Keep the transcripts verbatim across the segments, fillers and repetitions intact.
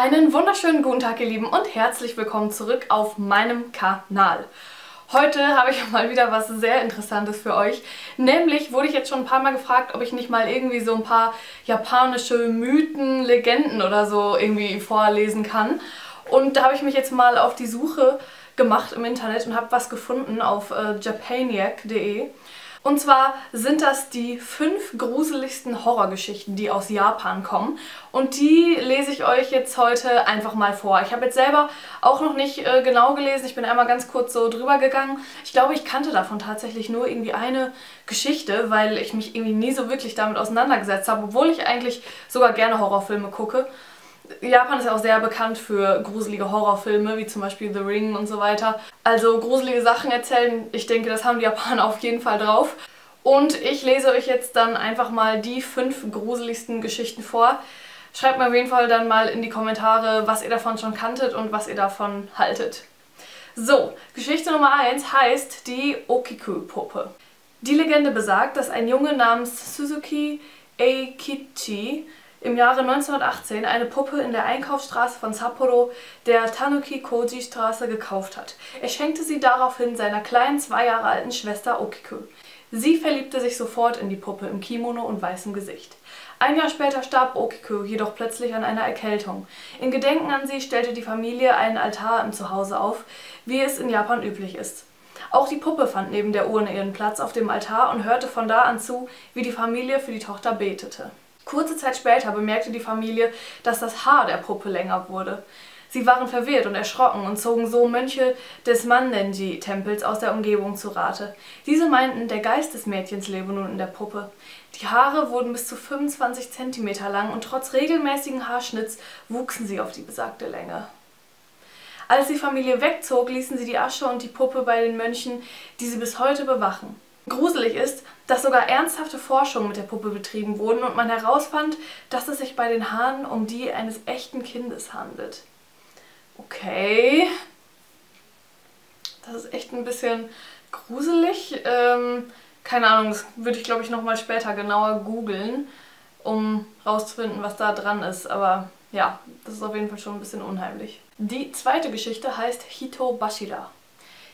Einen wunderschönen guten Tag, ihr Lieben, und herzlich willkommen zurück auf meinem Kanal. Heute habe ich mal wieder was sehr Interessantes für euch. Nämlich wurde ich jetzt schon ein paar Mal gefragt, ob ich nicht mal irgendwie so ein paar japanische Mythen, Legenden oder so irgendwie vorlesen kann. Und da habe ich mich jetzt mal auf die Suche gemacht im Internet und habe was gefunden auf äh, japaniac punkt de. Und zwar sind das die fünf gruseligsten Horrorgeschichten, die aus Japan kommen. Und die lese ich euch jetzt heute einfach mal vor. Ich habe jetzt selber auch noch nicht äh, genau gelesen. Ich bin einmal ganz kurz so drüber gegangen. Ich glaube, ich kannte davon tatsächlich nur irgendwie eine Geschichte, weil ich mich irgendwie nie so wirklich damit auseinandergesetzt habe, obwohl ich eigentlich sogar gerne Horrorfilme gucke. Japan ist ja auch sehr bekannt für gruselige Horrorfilme, wie zum Beispiel The Ring und so weiter. Also gruselige Sachen erzählen, ich denke, das haben die Japaner auf jeden Fall drauf. Und ich lese euch jetzt dann einfach mal die fünf gruseligsten Geschichten vor. Schreibt mir auf jeden Fall dann mal in die Kommentare, was ihr davon schon kanntet und was ihr davon haltet. So, Geschichte Nummer eins heißt die Okiku-Puppe. Die Legende besagt, dass ein Junge namens Suzuki Eikichi im Jahre neunzehnhundertachtzehn eine Puppe in der Einkaufsstraße von Sapporo, der Tanuki-Koji-Straße, gekauft hat. Er schenkte sie daraufhin seiner kleinen, zwei Jahre alten Schwester Okiku. Sie verliebte sich sofort in die Puppe im Kimono und weißem Gesicht. Ein Jahr später starb Okiku jedoch plötzlich an einer Erkältung. In Gedenken an sie stellte die Familie einen Altar im Zuhause auf, wie es in Japan üblich ist. Auch die Puppe fand neben der Urne ihren Platz auf dem Altar und hörte von da an zu, wie die Familie für die Tochter betete. Kurze Zeit später bemerkte die Familie, dass das Haar der Puppe länger wurde. Sie waren verwirrt und erschrocken und zogen so Mönche des Mandanji-Tempels aus der Umgebung zu Rate. Diese meinten, der Geist des Mädchens lebe nun in der Puppe. Die Haare wurden bis zu fünfundzwanzig Zentimeter lang und trotz regelmäßigen Haarschnitts wuchsen sie auf die besagte Länge. Als die Familie wegzog, ließen sie die Asche und die Puppe bei den Mönchen, die sie bis heute bewachen. Gruselig ist, dass sogar ernsthafte Forschungen mit der Puppe betrieben wurden und man herausfand, dass es sich bei den Haaren um die eines echten Kindes handelt. Okay, das ist echt ein bisschen gruselig. Ähm, keine Ahnung, das würde ich glaube ich nochmal später genauer googeln, um rauszufinden, was da dran ist. Aber ja, das ist auf jeden Fall schon ein bisschen unheimlich. Die zweite Geschichte heißt Hitobashira.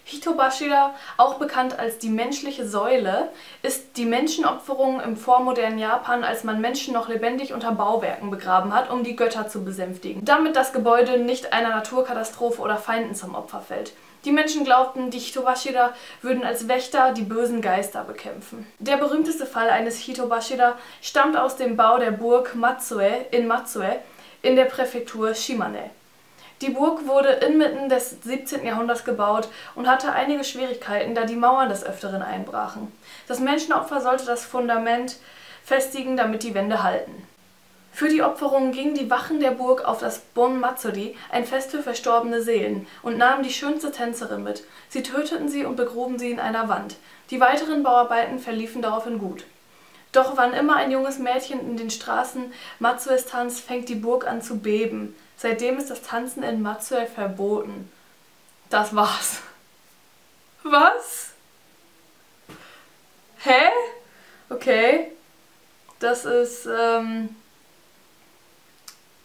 Hitobashira, auch bekannt als die menschliche Säule, ist die Menschenopferung im vormodernen Japan, als man Menschen noch lebendig unter Bauwerken begraben hat, um die Götter zu besänftigen, damit das Gebäude nicht einer Naturkatastrophe oder Feinden zum Opfer fällt. Die Menschen glaubten, die Hitobashira würden als Wächter die bösen Geister bekämpfen. Der berühmteste Fall eines Hitobashira stammt aus dem Bau der Burg Matsue in Matsue in der Präfektur Shimane. Die Burg wurde inmitten des siebzehnten Jahrhunderts gebaut und hatte einige Schwierigkeiten, da die Mauern des Öfteren einbrachen. Das Menschenopfer sollte das Fundament festigen, damit die Wände halten. Für die Opferung gingen die Wachen der Burg auf das Bon Matsuri, ein Fest für verstorbene Seelen, und nahmen die schönste Tänzerin mit. Sie töteten sie und begruben sie in einer Wand. Die weiteren Bauarbeiten verliefen daraufhin gut. Doch wann immer ein junges Mädchen in den Straßen Matsues tanzt, fängt die Burg an zu beben. Seitdem ist das Tanzen in Matsue verboten. Das war's. Was? Hä? Okay. Das ist, ähm,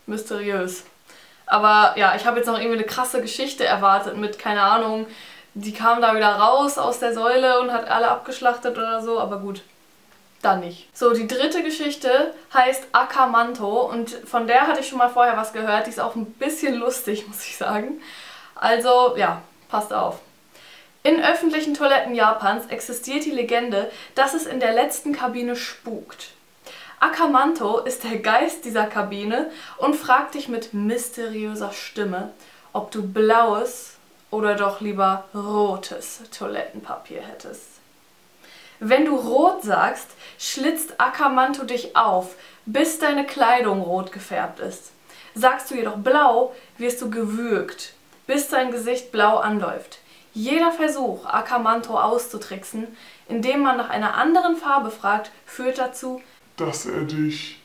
mysteriös. Aber ja, ich habe jetzt noch irgendwie eine krasse Geschichte erwartet mit, keine Ahnung, die kam da wieder raus aus der Säule und hat alle abgeschlachtet oder so, aber gut. Dann nicht. So, die dritte Geschichte heißt Aka Manto und von der hatte ich schon mal vorher was gehört. Die ist auch ein bisschen lustig, muss ich sagen. Also, ja, passt auf. In öffentlichen Toiletten Japans existiert die Legende, dass es in der letzten Kabine spukt. Aka Manto ist der Geist dieser Kabine und fragt dich mit mysteriöser Stimme, ob du blaues oder doch lieber rotes Toilettenpapier hättest. Wenn du rot sagst, schlitzt Aka Manto dich auf, bis deine Kleidung rot gefärbt ist. Sagst du jedoch blau, wirst du gewürgt, bis dein Gesicht blau anläuft. Jeder Versuch, Aka Manto auszutricksen, indem man nach einer anderen Farbe fragt, führt dazu, dass er dich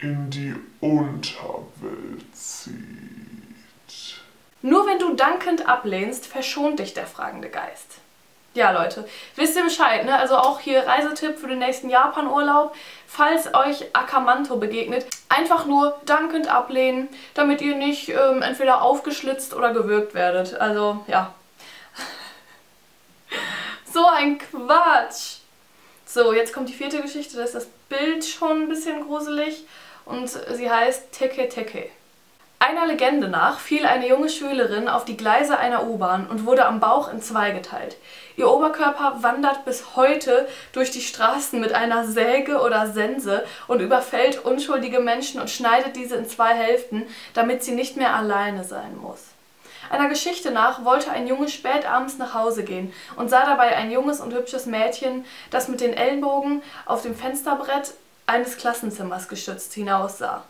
in die Unterwelt zieht. Nur wenn du dankend ablehnst, verschont dich der fragende Geist. Ja, Leute, wisst ihr Bescheid, ne? Also auch hier Reisetipp für den nächsten Japan-Urlaub. Falls euch Aka Manto begegnet, einfach nur dankend ablehnen, damit ihr nicht ähm, entweder aufgeschlitzt oder gewürgt werdet. Also, ja. So ein Quatsch! So, jetzt kommt die vierte Geschichte, da ist das Bild schon ein bisschen gruselig und sie heißt Teke-Teke. Einer Legende nach fiel eine junge Schülerin auf die Gleise einer U-Bahn und wurde am Bauch in zwei geteilt. Ihr Oberkörper wandert bis heute durch die Straßen mit einer Säge oder Sense und überfällt unschuldige Menschen und schneidet diese in zwei Hälften, damit sie nicht mehr alleine sein muss. Einer Geschichte nach wollte ein Junge spät abends nach Hause gehen und sah dabei ein junges und hübsches Mädchen, das mit den Ellenbogen auf dem Fensterbrett eines Klassenzimmers gestützt hinaussah.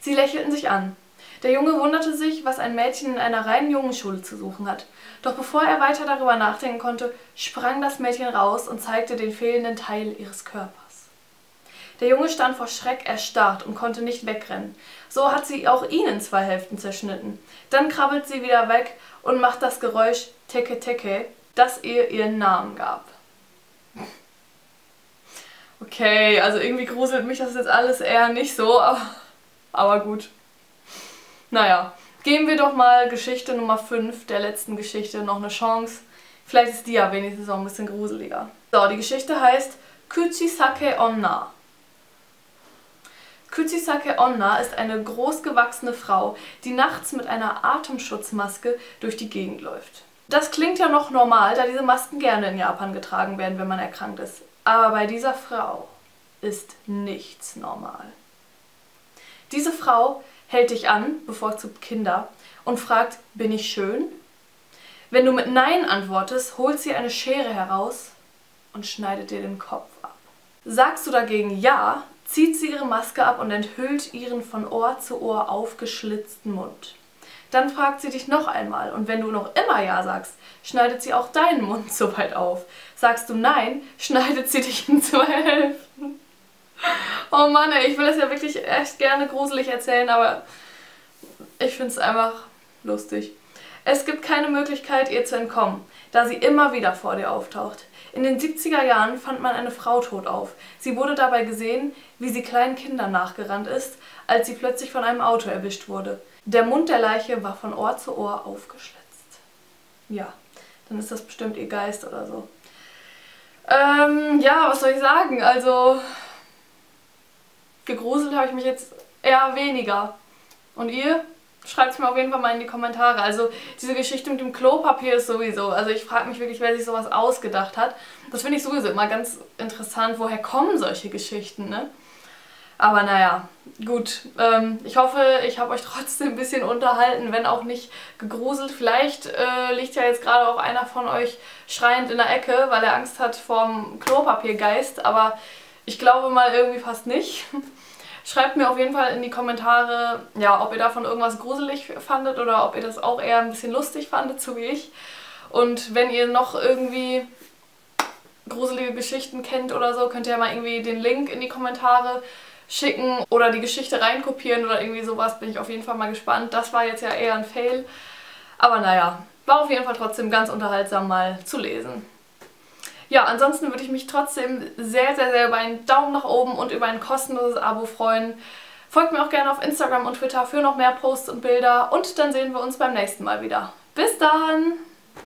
Sie lächelten sich an. Der Junge wunderte sich, was ein Mädchen in einer reinen Jungenschule zu suchen hat. Doch bevor er weiter darüber nachdenken konnte, sprang das Mädchen raus und zeigte den fehlenden Teil ihres Körpers. Der Junge stand vor Schreck erstarrt und konnte nicht wegrennen. So hat sie auch ihn in zwei Hälften zerschnitten. Dann krabbelt sie wieder weg und macht das Geräusch Teke-Teke, das ihr ihren Namen gab. Okay, also irgendwie gruselt mich das jetzt alles eher nicht so, aber, aber gut. Naja, geben wir doch mal Geschichte Nummer fünf, der letzten Geschichte, noch eine Chance. Vielleicht ist die ja wenigstens auch ein bisschen gruseliger. So, die Geschichte heißt Kuchisake Onna. Kuchisake Onna ist eine großgewachsene Frau, die nachts mit einer Atemschutzmaske durch die Gegend läuft. Das klingt ja noch normal, da diese Masken gerne in Japan getragen werden, wenn man erkrankt ist. Aber bei dieser Frau ist nichts normal. Diese Frau hält dich an, bevorzugt Kinder, und fragt, bin ich schön? Wenn du mit Nein antwortest, holt sie eine Schere heraus und schneidet dir den Kopf ab. Sagst du dagegen Ja, zieht sie ihre Maske ab und enthüllt ihren von Ohr zu Ohr aufgeschlitzten Mund. Dann fragt sie dich noch einmal und wenn du noch immer Ja sagst, schneidet sie auch deinen Mund so weit auf. Sagst du Nein, schneidet sie dich in zwei Hälften. Oh Mann, ey, ich will das ja wirklich echt gerne gruselig erzählen, aber ich finde es einfach lustig. Es gibt keine Möglichkeit, ihr zu entkommen, da sie immer wieder vor dir auftaucht. In den siebziger Jahren fand man eine Frau tot auf. Sie wurde dabei gesehen, wie sie kleinen Kindern nachgerannt ist, als sie plötzlich von einem Auto erwischt wurde. Der Mund der Leiche war von Ohr zu Ohr aufgeschlitzt. Ja, dann ist das bestimmt ihr Geist oder so. Ähm, ja, was soll ich sagen? Also, gegruselt habe ich mich jetzt eher weniger. Und ihr? Schreibt es mir auf jeden Fall mal in die Kommentare. Also diese Geschichte mit dem Klopapier ist sowieso, also ich frage mich wirklich, wer sich sowas ausgedacht hat. Das finde ich sowieso immer ganz interessant, woher kommen solche Geschichten, ne? Aber naja, gut. Ähm, ich hoffe, ich habe euch trotzdem ein bisschen unterhalten, wenn auch nicht gegruselt. Vielleicht äh, liegt ja jetzt gerade auch einer von euch schreiend in der Ecke, weil er Angst hat vorm Klopapiergeist, aber ich glaube mal irgendwie fast nicht. Schreibt mir auf jeden Fall in die Kommentare, ja, ob ihr davon irgendwas gruselig fandet oder ob ihr das auch eher ein bisschen lustig fandet, so wie ich. Und wenn ihr noch irgendwie gruselige Geschichten kennt oder so, könnt ihr ja mal irgendwie den Link in die Kommentare schicken oder die Geschichte reinkopieren oder irgendwie sowas. Bin ich auf jeden Fall mal gespannt. Das war jetzt ja eher ein Fail. Aber naja, war auf jeden Fall trotzdem ganz unterhaltsam mal zu lesen. Ja, ansonsten würde ich mich trotzdem sehr, sehr, sehr über einen Daumen nach oben und über ein kostenloses Abo freuen. Folgt mir auch gerne auf Instagram und Twitter für noch mehr Posts und Bilder und dann sehen wir uns beim nächsten Mal wieder. Bis dann!